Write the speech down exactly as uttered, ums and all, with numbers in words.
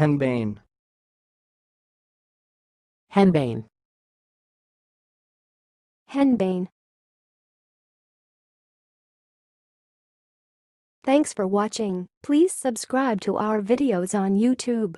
Henbane. Henbane. Henbane. Thanks for watching. Please subscribe to our videos on YouTube.